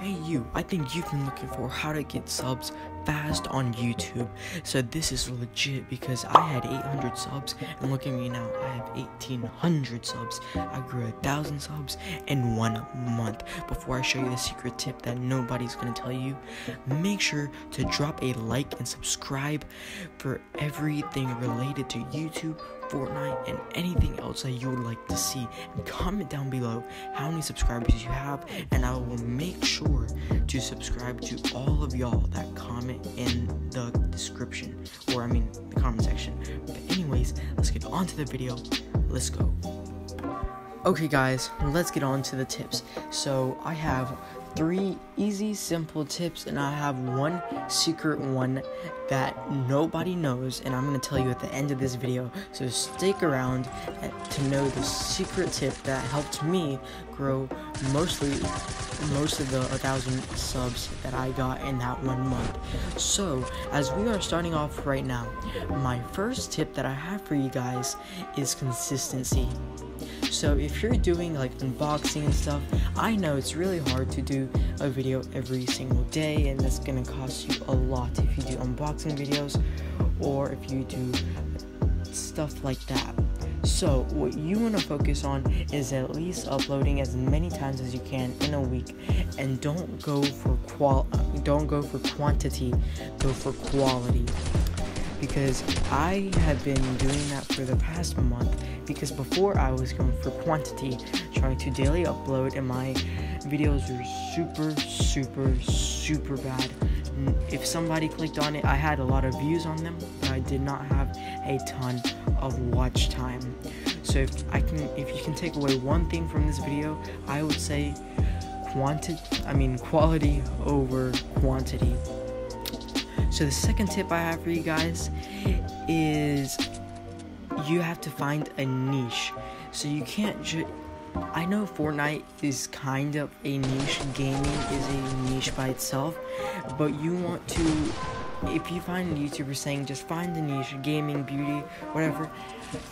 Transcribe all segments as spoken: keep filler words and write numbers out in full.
Hey you, I think you've been looking for how to get subs fast on YouTube. So this is legit because I had eight hundred subs and look at me now, I have eighteen hundred subs. I grew a thousand subs in one month. Before I show you the secret tip that nobody's gonna tell you, make sure to drop a like and subscribe for everything related to YouTube, Fortnite, and anything else that you would like to see, and comment down below how many subscribers you have, and I will make sure to subscribe to all of y'all that comment in the description, or I mean the comment section. But anyways, let's get on to the video. Let's go. Okay guys, let's get on to the tips. So I have three easy, simple tips, and I have one secret one that nobody knows, and I'm going to tell you at the end of this video, so stick around to know the secret tip that helped me grow mostly most of the one thousand subs that I got in that one month. So, as we are starting off right now, my first tip that I have for you guys is consistency. So if you're doing like unboxing and stuff, I know it's really hard to do a video every single day, and that's gonna cost you a lot if you do unboxing videos or if you do stuff like that. So what you want to focus on is at least uploading as many times as you can in a week, and don't go for qual don't go for quantity, go for quality. Because I have been doing that for the past month, because before I was going for quantity, trying to daily upload, and my videos were super super super bad. If somebody clicked on it, I had a lot of views on them, but I did not have a ton of watch time. So if I can if you can take away one thing from this video, I would say quantity I mean quality over quantity. So the second tip I have for you guys is you have to find a niche. So you can't ju- I know Fortnite is kind of a niche, gaming is a niche by itself, but you want to, if you find a YouTuber saying just find a niche, gaming, beauty, whatever,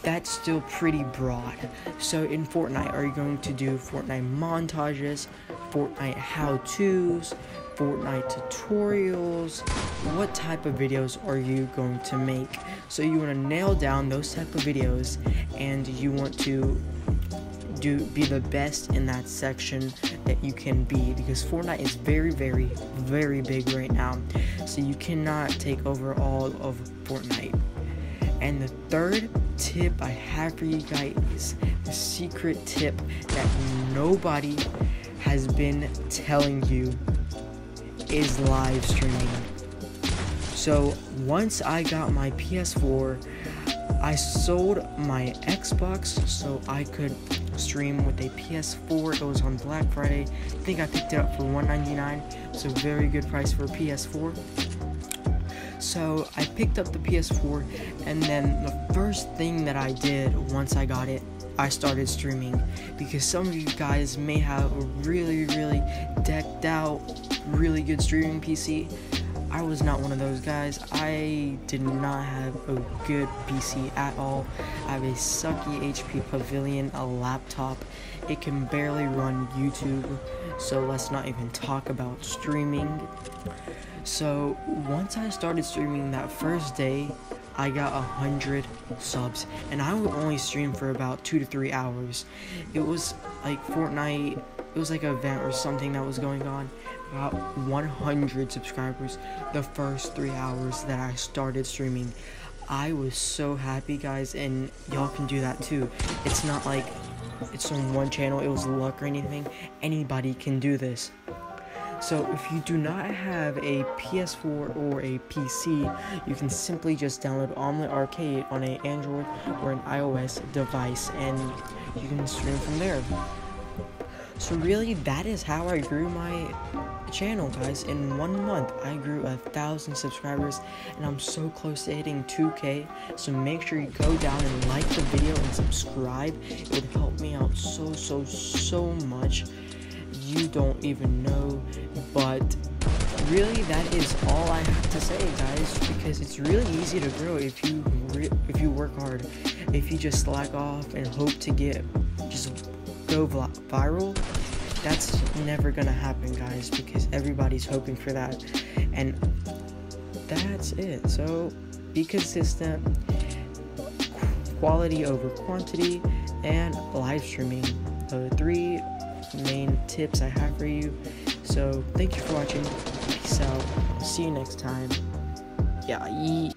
that's still pretty broad. So in Fortnite, are you going to do Fortnite montages, Fortnite how-tos, Fortnite tutorials? What type of videos are you going to make? So you want to nail down those type of videos, and you want to do be the best in that section that you can be, because Fortnite is very very very big right now, so you cannot take over all of Fortnite. And the third tip I have for you guys, the secret tip that nobody has been telling you, is live streaming. So once I got my P S four, I sold my Xbox so I could stream with a P S four. It was on Black Friday. I think I picked it up for one ninety-nine. It's a very good price for a P S four. So I picked up the P S four, and then the first thing that I did once I got it, I started streaming, because some of you guys may have a really really decked out, really good streaming P C. I was not one of those guys. I did not have a good P C at all. I have a sucky H P Pavilion, a laptop. It can barely run YouTube, so let's not even talk about streaming. So once I started streaming that first day, I got one hundred subs, and I would only stream for about two to three hours. It was like Fortnite, it was like an event or something that was going on. About one hundred subscribers the first three hours that I started streaming. I was so happy, guys, and y'all can do that too. It's not like it's on one channel, it was luck or anything. Anybody can do this. So if you do not have a P S four or a P C, you can simply just download Omelette Arcade on an Android or an iOS device, and you can stream from there. So really, that is how I grew my channel, guys. In one month, I grew a thousand subscribers, and I'm so close to hitting two K. So make sure you go down and like the video and subscribe. It would help me out so so so much. You don't even know. But really, that is all I have to say, guys, because it's really easy to grow if you re if you work hard. If you just slack off and hope to get just go viral, that's never gonna happen, guys, because everybody's hoping for that, and that's it. So be consistent, quality over quantity, and live streaming. The three main tips I have for you. So thank you for watching. Peace out. See you next time. Yeah. Ye